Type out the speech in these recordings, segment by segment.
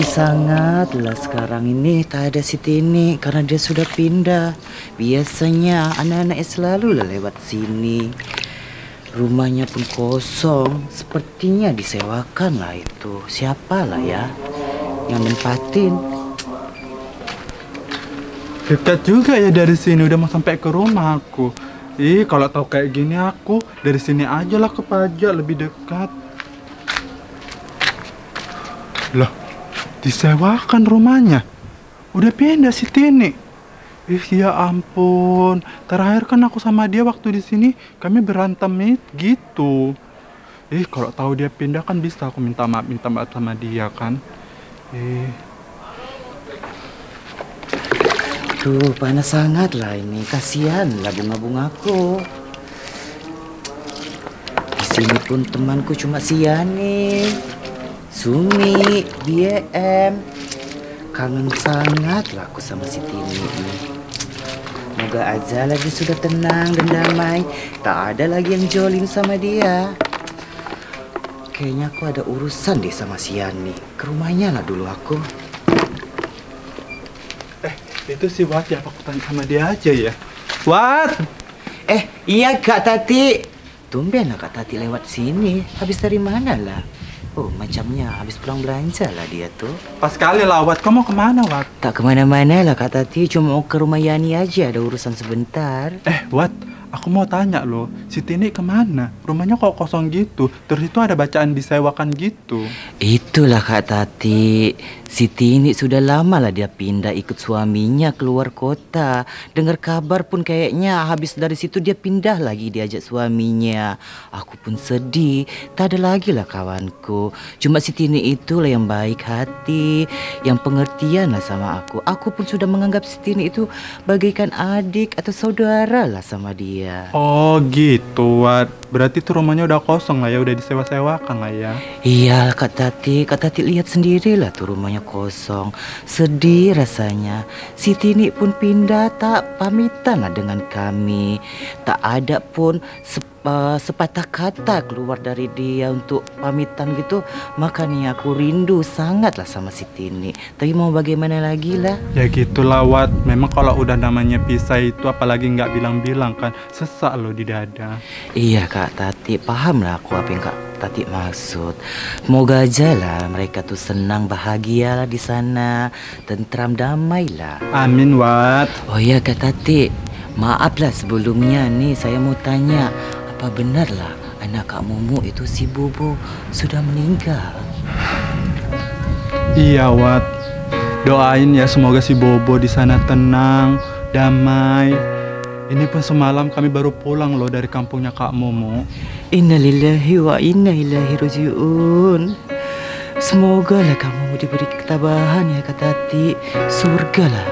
Tapi sangatlah sekarang ini tak ada Siti ini karena dia sudah pindah. Biasanya anak-anak selalu lewat sini. Rumahnya pun kosong, sepertinya disewakan lah itu. Siapalah ya yang menempatin? Dekat juga ya dari sini, udah mau sampai ke rumah aku. Ih, kalau tahu kayak gini aku dari sini aja lah ke Pajak, lebih dekat. Loh, disewakan rumahnya? Udah pindah si Tini. Ih, ya ampun, terakhir kan aku sama dia waktu di sini kami berantem gitu. Ih, kalau tahu dia pindah kan bisa aku minta maaf sama dia kan. Ih, aduh, panas sangat lah ini, kasihan lah bunga-bungaku. Di sini pun temanku cuma Siani, Sumi, BM. Kangen sangat lah aku sama si Tini ini. Semoga aja lagi sudah tenang dan damai. Tak ada lagi yang jolim sama dia. Kayaknya aku ada urusan deh sama si Yani. Ke rumahnya lah dulu aku. Itu si Wat ya, aku tanya sama dia aja ya. Wat! Iya Kak Tati. Tumben lah Kak Tati lewat sini. Habis dari mana lah? Oh, macamnya habis pulang belanja lah dia tuh. Pas sekali lah, Wat. Kamu mau kemana, Wat? Tak kemana-mana lah, Kak Tati. Cuma mau ke rumah Yani aja, ada urusan sebentar. Wat, aku mau tanya loh, si Tini kemana? Rumahnya kok kosong gitu, terus itu ada bacaan disewakan gitu. Itulah Kak Tati, si Tini sudah lama lah dia pindah ikut suaminya keluar kota. Dengar kabar pun kayaknya habis dari situ dia pindah lagi diajak suaminya. Aku pun sedih, tak ada lagi lah kawanku. Cuma si Tini itulah yang baik hati, yang pengertian lah sama aku. Aku pun sudah menganggap si Tini itu bagaikan adik atau saudara lah sama dia. Oh gitu, Wat. Berarti tuh rumahnya udah kosong lah ya, udah disewa-sewakan lah ya. Iya Kak Tati lihat sendiri lah tuh rumahnya kosong. Sedih rasanya. Si Tini pun pindah tak pamitan lah dengan kami. Tak ada pun sepatah kata keluar dari dia untuk pamitan gitu. Makanya aku rindu sangat lah sama si Tini. Tapi mau bagaimana lagi lah. Ya gitulah Wat. Memang kalau udah namanya pisah itu apalagi nggak bilang-bilang kan. Sesak loh di dada. Iya Kak Tati, paham lah aku apa yang Kak Tati maksud. Semoga aja lah mereka tuh senang, bahagia lah di sana, tentram, damai lah. Amin Wat. Oh iya Kak Tati, maaf lah sebelumnya nih, saya mau tanya, apa benar lah anak Kak Mumu itu si Bubu sudah meninggal? Iya Wat, doain ya semoga si Bobo di sana tenang, damai. Ini pun semalam kami baru pulang loh dari kampungnya Kak Momo. Innalillahi wa inna ilaihi raji'un. Semoga lah kamu diberi ketabahan ya Kak Tati. Surga lah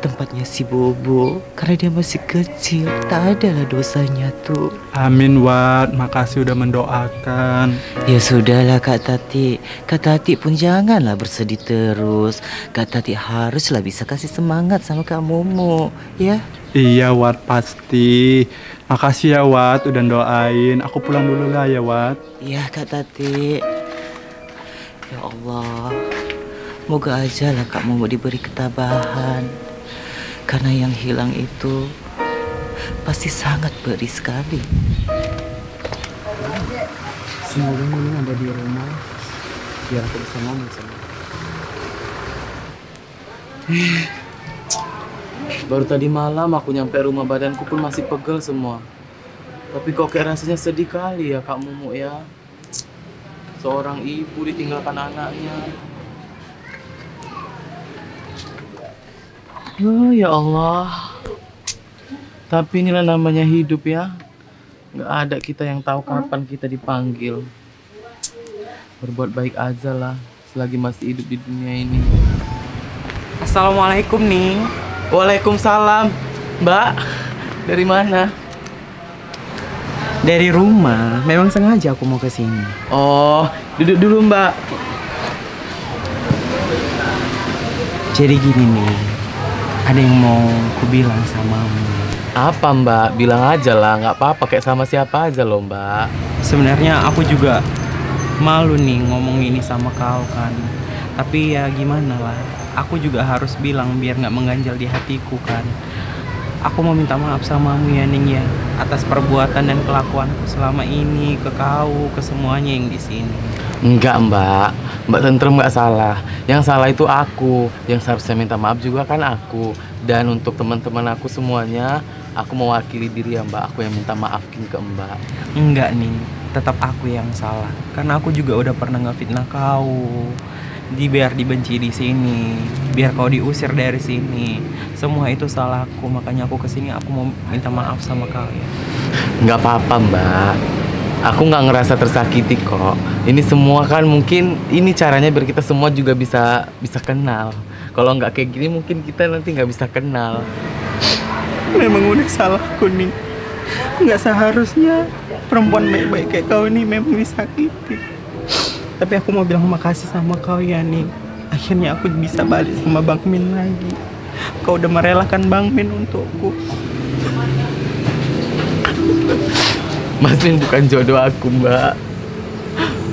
tempatnya si Bobo. Karena dia masih kecil, tak ada lah dosanya tuh. Amin Wat, makasih udah mendoakan. Ya sudahlah Kak Tati. Kak Tati pun janganlah bersedih terus. Kak Tati haruslah bisa kasih semangat sama Kak Momo ya. Iya Wat, pasti. Makasih ya Wat, udah doain. Aku pulang dulu lah ya Wat. Iya Kak Tati. Ya Allah, moga aja lah Kak Momo diberi ketabahan. Karena yang hilang itu pasti sangat pedih sekali. Semoga ini ada di rumah biar aku bisa ngomong sama. Baru tadi malam aku nyampe rumah, badanku pun masih pegel semua. Tapi kok kayak rasanya sedih kali ya Kak Mumu ya. Seorang ibu ditinggalkan anaknya. Aduh ya Allah. Tapi inilah namanya hidup ya. Nggak ada kita yang tahu kapan kita dipanggil. Berbuat baik aja lah selagi masih hidup di dunia ini. Assalamualaikum nih. Waalaikumsalam, Mbak. Dari mana? Dari rumah. Memang sengaja aku mau ke sini. Oh, duduk dulu Mbak. Jadi gini nih, ada yang mau ku bilang sama Mbak. Apa Mbak? Bilang aja lah, nggak apa-apa. Kayak sama siapa aja loh Mbak. Sebenarnya aku juga malu nih ngomong ini sama kau kan. Tapi ya gimana lah, aku juga harus bilang biar nggak mengganjal di hatiku kan. Aku mau minta maaf samamu ya Ning ya, atas perbuatan dan kelakuanku selama ini ke kau, ke semuanya yang di sini. Enggak Mbak, Mbak Tentrem nggak salah. Yang salah itu aku, yang seharusnya minta maaf juga kan aku. Dan untuk teman-teman aku semuanya, aku mewakili diri ya Mbak, aku yang minta maafin ke Mbak. Enggak Ning, tetap aku yang salah. Karena aku juga udah pernah ngefitnah kau. Biar dibenci di sini, biar kau diusir dari sini. Semua itu salahku, makanya aku kesini, aku mau minta maaf sama kalian. Nggak apa-apa Mbak, aku nggak ngerasa tersakiti kok. Ini semua kan mungkin ini caranya biar kita semua juga bisa kenal. Kalau nggak kayak gini mungkin kita nanti nggak bisa kenal. Memang udah salahku nih, nggak seharusnya perempuan baik-baik kayak kau ini memang disakiti. Tapi aku mau bilang makasih sama kau ya Ning. Akhirnya aku bisa balik sama Bang Min lagi. Kau udah merelakan Bang Min untukku. Mas Min bukan jodoh aku Mbak.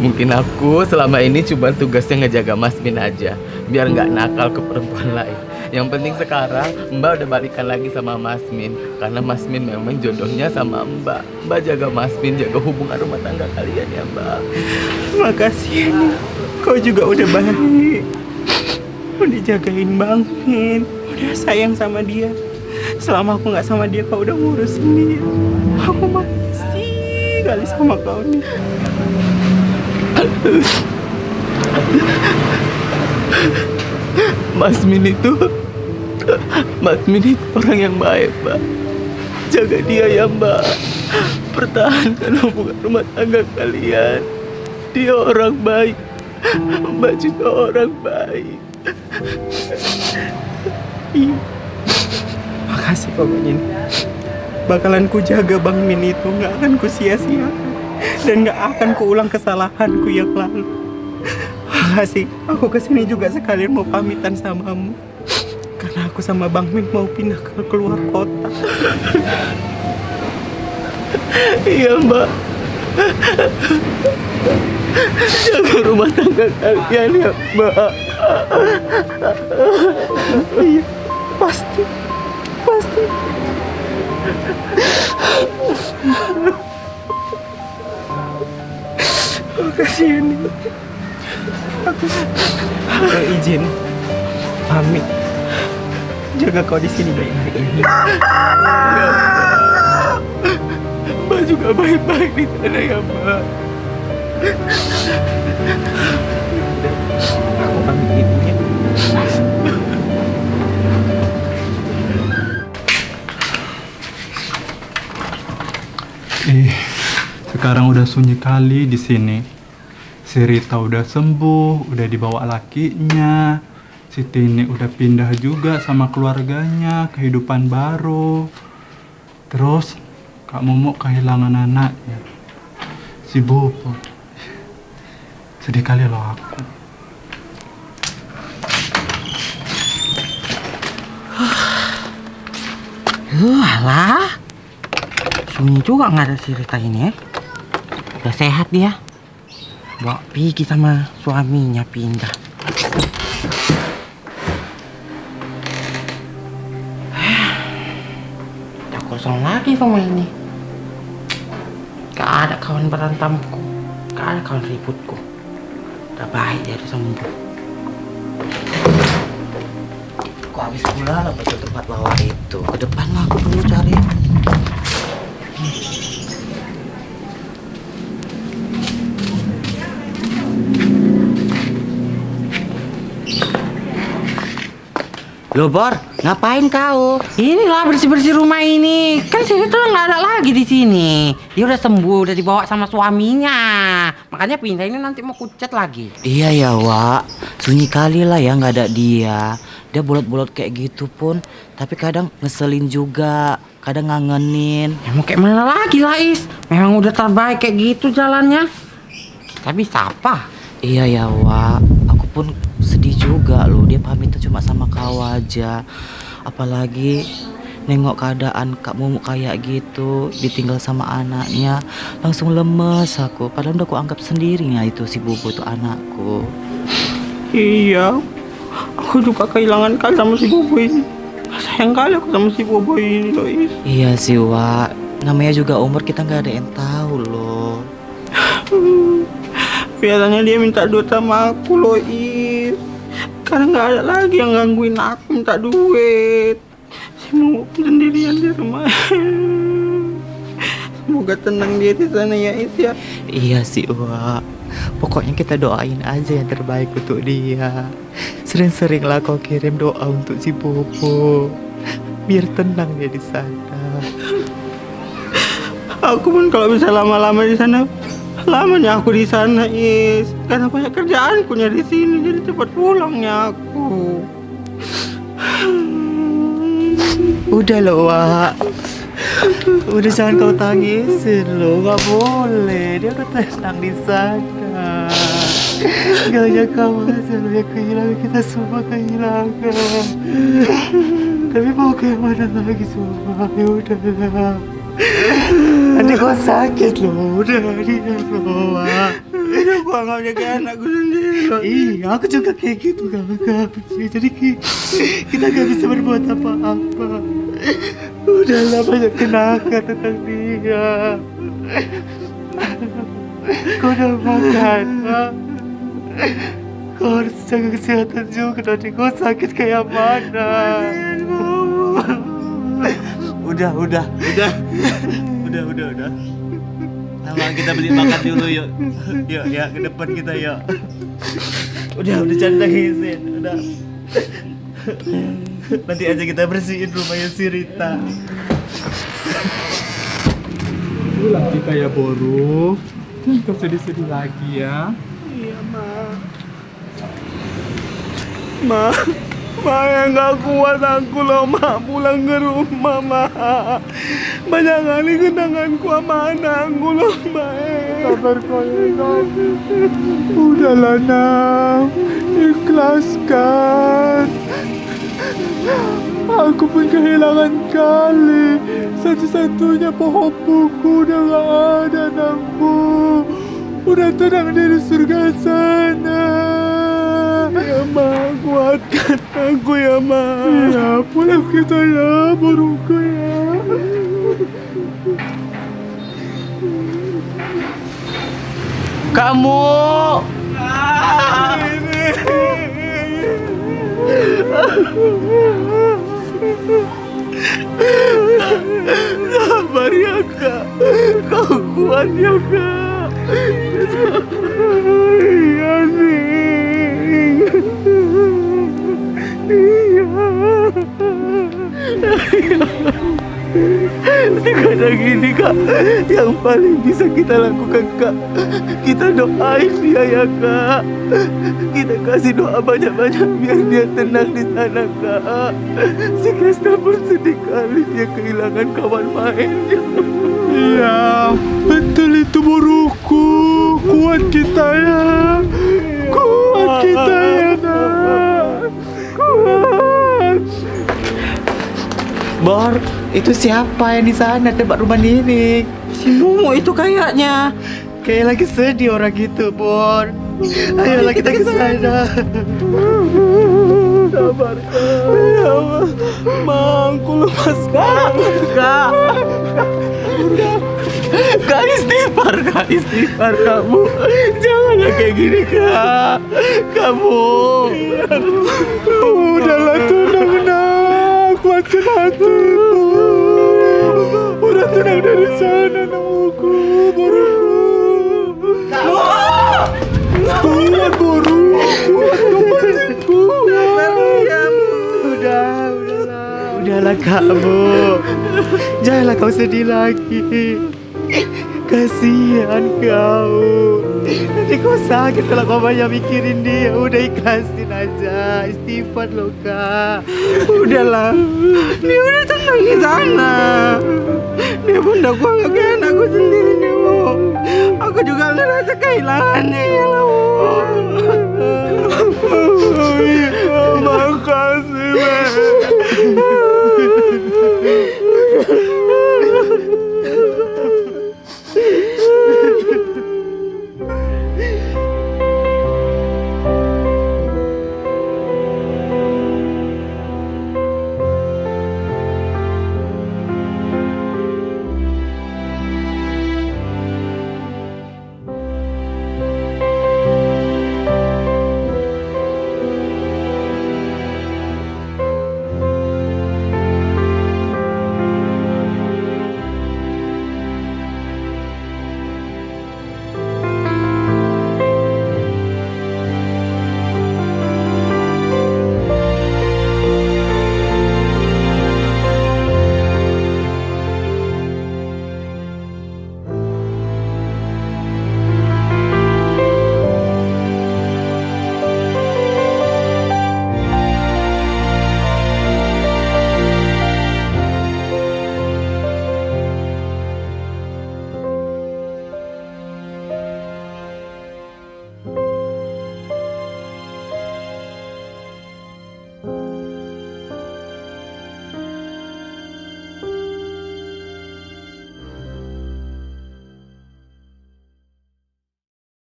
Mungkin aku selama ini cuma tugasnya ngejaga Mas Min aja, biar nggak nakal ke perempuan lain. Yang penting sekarang Mbak udah balikan lagi sama Mas Min, karena Mas Min memang jodohnya sama Mbak. Mbak jaga Mas Min, jaga hubungan rumah tangga kalian ya Mbak. Makasih ya, kau juga udah baik, udah jagain Bang Min, udah sayang sama dia. Selama aku nggak sama dia, kau udah ngurusin dia. Aku makasih kali sama kau nih. Mas Min itu orang yang baik Mbak. Jaga dia ya Mbak, pertahankan hubungan rumah tangga kalian. Dia orang baik, Mbak juga orang baik. Makasih pokoknya, bakalan ku jaga Bang Min itu, nggak akan ku sia-sia dan nggak akan ku ulang kesalahanku yang lalu. Makasih, aku kesini juga sekalian mau pamitan samamu, karena aku sama Bang Min mau pindah keluar kota. Iya Mbak, jaga rumah tangga kalian ya Mbak. Iya, pasti. Makasih ya Ning. Aku izin pamit. Jaga kau di sini baik-baik ini. Mbak juga baik-baik di sana ya Mbak. Aku pamit ibunya. Sekarang udah sunyi kali di sini. Si Rita udah sembuh, udah dibawa lakinya. Si Tini udah pindah juga sama keluarganya, kehidupan baru. Terus Kak Momo kehilangan anaknya, si Bopo. Sedih kali loh aku. Alah, sunyi juga nggak ada si Rita ini ya. Udah sehat dia. Bawa pergi sama suaminya pindah. Udah kosong lagi rumah ini. Gak ada kawan berantamku, gak ada kawan ributku. Udah baik jadi sembuh. Kok habis pula lah betul tempat bawah itu. Ke depan lah aku perlu cari. Loh Bor, ngapain kau? Inilah bersih-bersih rumah ini. Kan si Rita nggak ada lagi di sini. Dia udah sembuh, udah dibawa sama suaminya. Makanya pindah ini nanti mau kucat lagi. Iya ya Wak, sunyi kali lah ya nggak ada dia. Dia bolot-bolot kayak gitu pun, tapi kadang ngeselin juga, kadang ngangenin. Ya mau kayak mana lagi Lais? Memang udah terbaik kayak gitu jalannya. Kita bisa apa? Iya ya Wak, aku pun sedih juga loh, dia pamit cuma sama kau aja. Apalagi nengok keadaan Kak Momo kayak gitu, ditinggal sama anaknya, langsung lemes aku. Padahal udah aku anggap sendirinya itu si Bobo itu anakku. Iya, aku juga kehilangan kan sama si Boboy. Sayang kali aku sama si Boboy ini, Lois. Iya sih, Wak. Namanya juga umur, kita nggak ada yang tahu loh. Biasanya dia minta duit sama aku, Lois. Karena nggak ada lagi yang gangguin aku minta duit. Saya mau sendirian di rumah. Semoga tenang dia di sana ya, Is ya. Iya sih, Wak. Pokoknya kita doain aja yang terbaik untuk dia. Sering-seringlah kau kirim doa untuk si Bobo, biar tenang dia di sana. Aku pun kalau bisa lama-lama di sana, lamanya aku di sana, Is. Karena banyak kerjaanku nya di sini, jadi cepat pulangnya aku. Udah loh, Wak. Udah jangan kau tangisin loh, nggak boleh. Dia udah tenang di sana. Gak nyangka masalah kehilangan, kita semua kehilangan. Tapi mau kemana lagi semua? Ya udah lah. Nanti kau sakit loh, udah dia loh. Udah gua nggak jaga anakku sendiri. Iya, aku juga kayak gitu kakak. Jadi kita gak bisa berbuat apa-apa. Udahlah banyak kenangan tentang dia. Kau udah makan, Pak. Kau harus jaga kesehatan juga, nanti kau sakit kayak mana. Udah. Sama kita beli makan dulu yuk. Yuk ya, ke depan kita yuk. Udah canda izin, udah. Nanti aja kita bersihin rumahnya si Rita. Lu lagi kayak boru. Kau sedih-sedih lagi ya? Iya, Ma. Ma yang gak kuat aku loh, Ma. Pulang ke rumah, Ma. Banyak kali kenanganku sama anakku loh, Ma. Sabar kau ya, Nak. Udahlah, Nak. Ikhlaskan. Aku pun kehilangan kali. Satu-satunya pohon-pohonku udah gak ada, Nakku. Udah tenang dari surga sana. Ya, Ma. Kuatkan aku ya, Ma. Ya, pulang kita ya, Boruku ya. Kamu! Sabar ya, Kak. Kau kuat ya, Kak. Iya sih. Sekarang ini, Kak, yang paling bisa kita lakukan, Kak, kita doain dia ya, Kak. Kita kasih doa banyak-banyak biar dia tenang di sana, Kak. Si Krista pun sedih kali dia kehilangan kawan mainnya. Iya, betul itu, Boruku. Kuat kita ya. Kuat kita ya, Nak. Kuat. Bor, itu siapa yang di sana dekat rumah Niring? Si Mumu itu kayaknya. Kayak lagi sedih orang gitu, Bor. Ayolah kita ke sana. Sabar, Kak. Mang, aku lemas, Kak. Kak, istighfar, Kak. Istighfar, kamu. Jangan kayak gini, Kak. Kamu. Udahlah, tenang, Nak. Kuatkan hatiku. Udah tenang dari sana, Nakku. Boruku. Kuat, Boru. Kuat, temanku. Udahlah, kamu. Janganlah kau sedih lagi. Kasihan kau. Nanti kau sakit kalau kau banyak mikirin dia. Udah, ikhlasin aja. Istighfar loh, Kak. Udahlah. Dia udah tenang di sana. Dia pun udah kuat kan aku sendiri. Aku juga ngerasa kehilangannya ya loh. Makasih, Mek.